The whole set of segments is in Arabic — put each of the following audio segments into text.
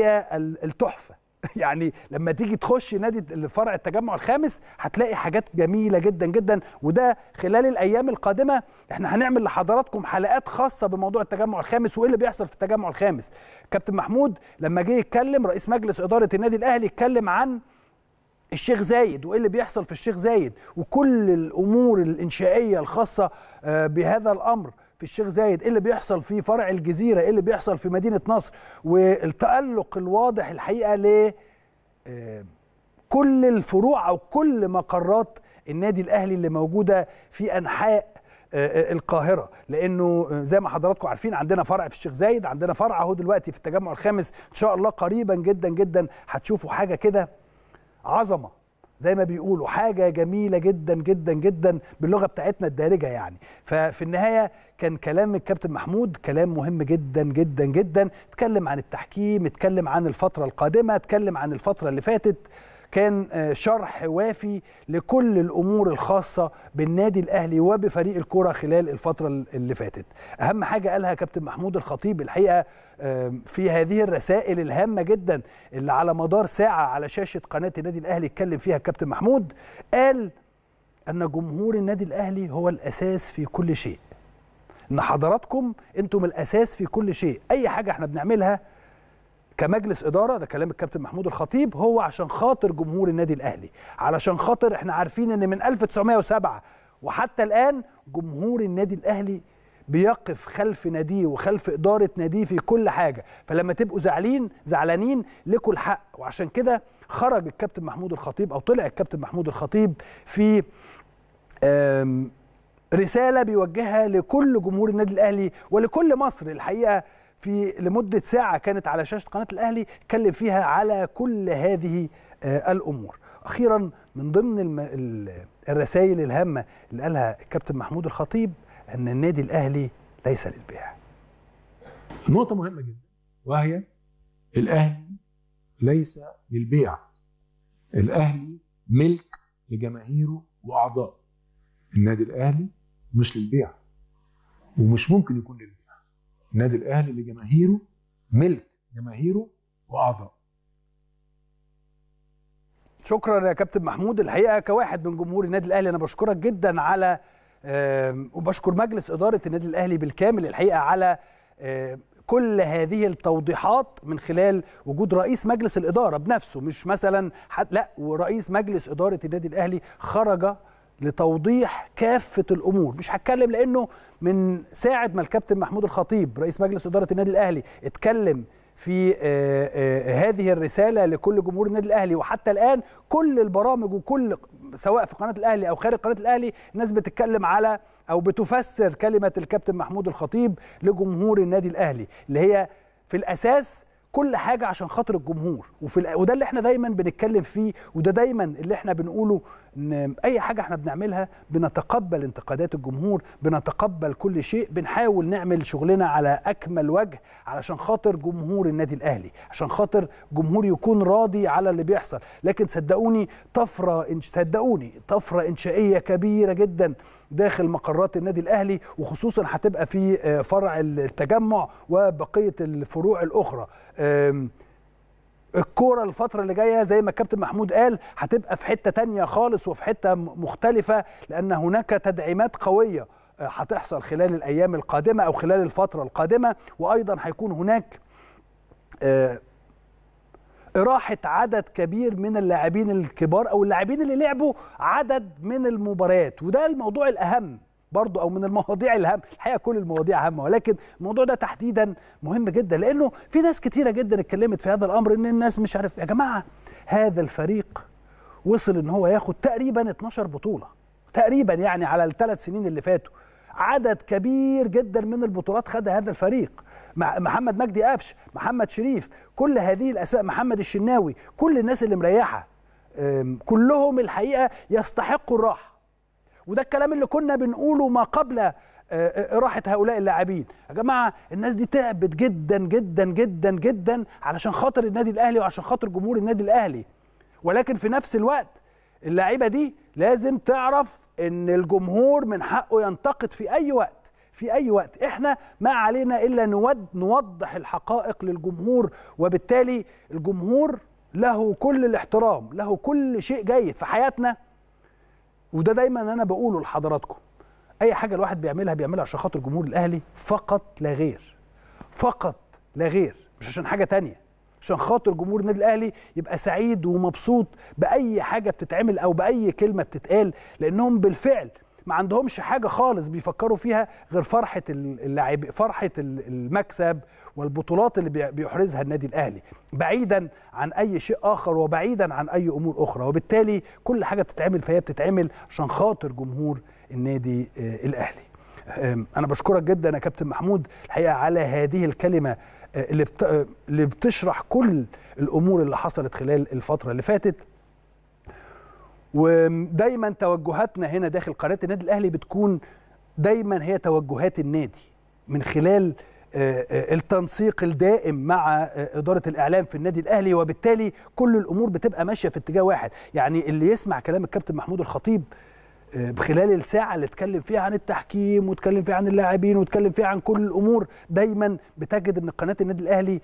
هي التحفه. يعني لما تيجي تخش نادي فرع التجمع الخامس هتلاقي حاجات جميله جدا جدا. وده خلال الايام القادمه احنا هنعمل لحضراتكم حلقات خاصه بموضوع التجمع الخامس وايه اللي بيحصل في التجمع الخامس. كابتن محمود لما جه يتكلم رئيس مجلس اداره النادي الاهلي اتكلم عن الشيخ زايد وايه اللي بيحصل في الشيخ زايد وكل الامور الانشائيه الخاصه بهذا الامر في الشيخ زايد، ايه اللي بيحصل في فرع الجزيره، ايه اللي بيحصل في مدينه نصر، والتألق الواضح الحقيقه ل كل الفروع او كل مقرات النادي الاهلي اللي موجوده في انحاء القاهره. لانه زي ما حضراتكم عارفين عندنا فرع في الشيخ زايد، عندنا فرع اهو دلوقتي في التجمع الخامس، ان شاء الله قريبا جدا جدا هتشوفوا حاجه كده عظمه زي ما بيقولوا، حاجه جميله جدا جدا جدا باللغه بتاعتنا الدارجه يعني. ففي النهايه كان كلام الكابتن محمود كلام مهم جدا جدا جدا، اتكلم عن التحكيم، اتكلم عن الفتره القادمه، اتكلم عن الفتره اللي فاتت، كان شرح وافي لكل الامور الخاصه بالنادي الاهلي وبفريق الكره خلال الفتره اللي فاتت. اهم حاجه قالها كابتن محمود الخطيب الحقيقه في هذه الرسائل الهامه جدا اللي على مدار ساعه على شاشه قناه النادي الاهلي اتكلم فيها الكابتن محمود، قال ان جمهور النادي الاهلي هو الاساس في كل شيء، ان حضراتكم انتم الاساس في كل شيء، اي حاجه احنا بنعملها كمجلس إدارة، ده كلام الكابتن محمود الخطيب، هو عشان خاطر جمهور النادي الأهلي، علشان خاطر احنا عارفين ان من 1907 وحتى الآن جمهور النادي الأهلي بيقف خلف ناديه وخلف إدارة ناديه في كل حاجة، فلما تبقوا زعلانين لكم الحق. وعشان كده خرج الكابتن محمود الخطيب أو طلع الكابتن محمود الخطيب في رسالة بيوجهها لكل جمهور النادي الأهلي ولكل مصر الحقيقة في لمدة ساعة كانت على شاشة قناة الأهلي، اتكلم فيها على كل هذه الأمور. أخيرا من ضمن الرسائل الهامة اللي قالها الكابتن محمود الخطيب أن النادي الأهلي ليس للبيع. نقطة مهمة جدا وهي الأهلي ليس للبيع، الأهلي ملك لجماهيره وأعضائه، النادي الأهلي مش للبيع ومش ممكن يكون للبيع. النادي الاهلي لجماهيره، ملك جماهيره واعضائه. شكرا يا كابتن محمود، الحقيقه كواحد من جمهور النادي الاهلي انا بشكرك جدا على وبشكر مجلس اداره النادي الاهلي بالكامل الحقيقه على كل هذه التوضيحات من خلال وجود رئيس مجلس الاداره بنفسه، مش مثلا لا، ورئيس مجلس اداره النادي الاهلي خرج لتوضيح كافة الأمور. مش هتكلم لأنه من ساعة ما الكابتن محمود الخطيب رئيس مجلس إدارة النادي الأهلي اتكلم في هذه الرسالة لكل جمهور النادي الأهلي وحتى الآن كل البرامج وكل سواء في قناة الأهلي أو خارج قناة الأهلي الناس بتتكلم على أو بتفسر كلمة الكابتن محمود الخطيب لجمهور النادي الأهلي اللي هي في الأساس كل حاجة عشان خاطر الجمهور، وده اللي احنا دايما بنتكلم فيه، وده دايما اللي احنا بنقوله ان اي حاجة احنا بنعملها بنتقبل انتقادات الجمهور، بنتقبل كل شيء، بنحاول نعمل شغلنا على اكمل وجه علشان خاطر جمهور النادي الاهلي، عشان خاطر جمهور يكون راضي على اللي بيحصل. لكن صدقوني طفرة انشائية كبيرة جدا داخل مقرات النادي الاهلي، وخصوصا هتبقى في فرع التجمع وبقيه الفروع الاخرى. الكوره الفتره اللي جايه زي ما الكابتن محمود قال هتبقى في حته تانية خالص وفي حته مختلفه، لان هناك تدعيمات قويه هتحصل خلال الايام القادمه او خلال الفتره القادمه، وايضا هيكون هناك راحة عدد كبير من اللاعبين الكبار أو اللاعبين اللي لعبوا عدد من المباريات، وده الموضوع الأهم برضو أو من المواضيع الهامة. الحقيقة كل المواضيع هامة ولكن الموضوع ده تحديدا مهم جدا، لأنه في ناس كتيرة جدا اتكلمت في هذا الأمر إن الناس مش عارف. يا جماعة هذا الفريق وصل إن هو ياخد تقريبا 12 بطولة تقريبا، يعني على الثلاث سنين اللي فاتوا عدد كبير جدا من البطولات خدها هذا الفريق. محمد مجدي قفش، محمد شريف، كل هذه الأسماء، محمد الشناوي، كل الناس اللي مريحة كلهم الحقيقة يستحقوا الراحة، وده الكلام اللي كنا بنقوله ما قبل راحة هؤلاء اللاعبين. يا جماعة الناس دي تعبت جدا جدا جدا جدا علشان خاطر النادي الأهلي وعشان خاطر جمهور النادي الأهلي، ولكن في نفس الوقت اللعيبة دي لازم تعرف إن الجمهور من حقه ينتقد في أي وقت، في أي وقت. إحنا ما علينا إلا نوضح الحقائق للجمهور، وبالتالي الجمهور له كل الاحترام، له كل شيء جيد في حياتنا. وده دايما أنا بقوله لحضراتكم، أي حاجة الواحد بيعملها عشان خاطر الجمهور الأهلي فقط لا غير، فقط لا غير، مش عشان حاجة تانية. عشان خاطر جمهور النادي الأهلي يبقى سعيد ومبسوط بأي حاجة بتتعمل أو بأي كلمة بتتقال، لأنهم بالفعل ما عندهمش حاجة خالص بيفكروا فيها غير فرحة اللاعب، فرحة المكسب والبطولات اللي بيحرزها النادي الأهلي، بعيدا عن أي شيء آخر وبعيدا عن أي أمور أخرى. وبالتالي كل حاجة بتتعمل فهي بتتعمل عشان خاطر جمهور النادي الأهلي. أنا بشكرك جدا يا كابتن محمود الحقيقة على هذه الكلمة اللي بتشرح كل الأمور اللي حصلت خلال الفترة اللي فاتت. ودايما توجهاتنا هنا داخل قناة النادي الأهلي بتكون دايما هي توجهات النادي من خلال التنسيق الدائم مع إدارة الإعلام في النادي الأهلي، وبالتالي كل الأمور بتبقى ماشية في اتجاه واحد. يعني اللي يسمع كلام الكابتن محمود الخطيب بخلال الساعة اللي اتكلم فيها عن التحكيم واتكلم فيها عن اللاعبين واتكلم فيها عن كل الأمور، دايما بتجد ان قناة النادي الأهلي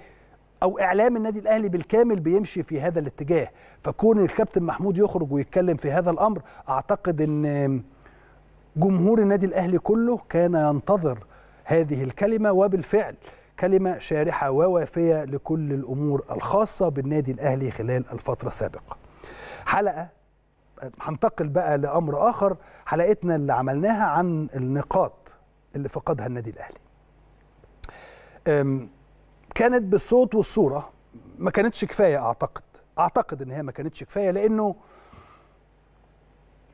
أو إعلام النادي الأهلي بالكامل بيمشي في هذا الاتجاه. فكون الكابتن محمود يخرج ويتكلم في هذا الأمر، أعتقد أن جمهور النادي الأهلي كله كان ينتظر هذه الكلمة، وبالفعل كلمة شارحة ووافية لكل الأمور الخاصة بالنادي الأهلي خلال الفترة السابقة. حلقة هنتقل بقى لأمر آخر، حلقتنا اللي عملناها عن النقاط اللي فقدها النادي الأهلي. كانت بالصوت والصورة، ما كانتش كفاية. أعتقد إن هي ما كانتش كفاية، لأنه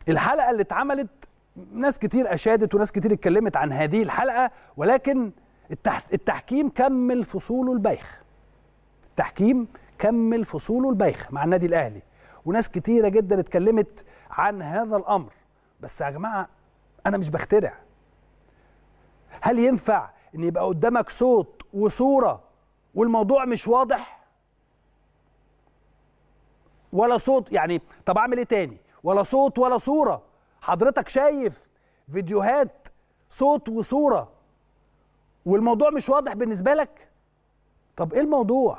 الحلقة اللي اتعملت ناس كتير أشادت وناس كتير اتكلمت عن هذه الحلقة، ولكن التحكيم كمل فصوله البايخ. التحكيم كمل فصوله البايخ مع النادي الأهلي، وناس كتيرة جدا اتكلمت عن هذا الأمر. بس يا جماعة أنا مش بخترع. هل ينفع إن يبقى قدامك صوت وصورة والموضوع مش واضح ولا صوت؟ يعني طب اعمل ايه تاني؟ ولا صوت ولا صورة. حضرتك شايف فيديوهات صوت وصورة والموضوع مش واضح بالنسبة لك؟ طب ايه الموضوع؟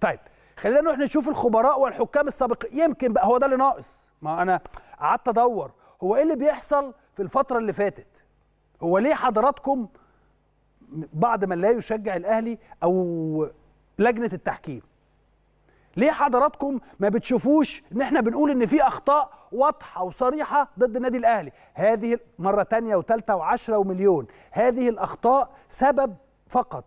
طيب خلينا نروح نشوف الخبراء والحكام السابقين، يمكن بقى هو ده اللي ناقص. ما انا قعدت ادور هو ايه اللي بيحصل في الفترة اللي فاتت، هو ليه حضراتكم بعد ما لا يشجع الأهلي أو لجنة التحكيم، ليه حضراتكم ما بتشوفوش إن إحنا بنقول إن في أخطاء واضحة وصريحة ضد النادي الأهلي؟ هذه مرة تانية وتالتة وعشرة ومليون، هذه الأخطاء سبب فقط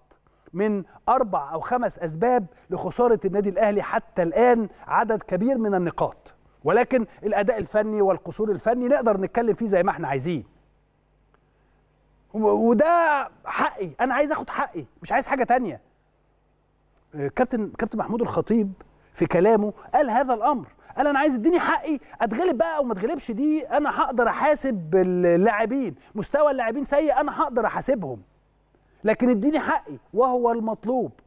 من 4 أو 5 أسباب لخسارة النادي الأهلي حتى الآن عدد كبير من النقاط. ولكن الأداء الفني والقصور الفني نقدر نتكلم فيه زي ما إحنا عايزين، وده حقي، انا عايز اخد حقي، مش عايز حاجه تانية. كابتن محمود الخطيب في كلامه قال هذا الامر، قال انا عايز اديني حقي، اتغلب بقى او ما اتغلبش دي انا هقدر احاسب اللاعبين، مستوى اللاعبين سيء انا هقدر احاسبهم، لكن اديني حقي وهو المطلوب.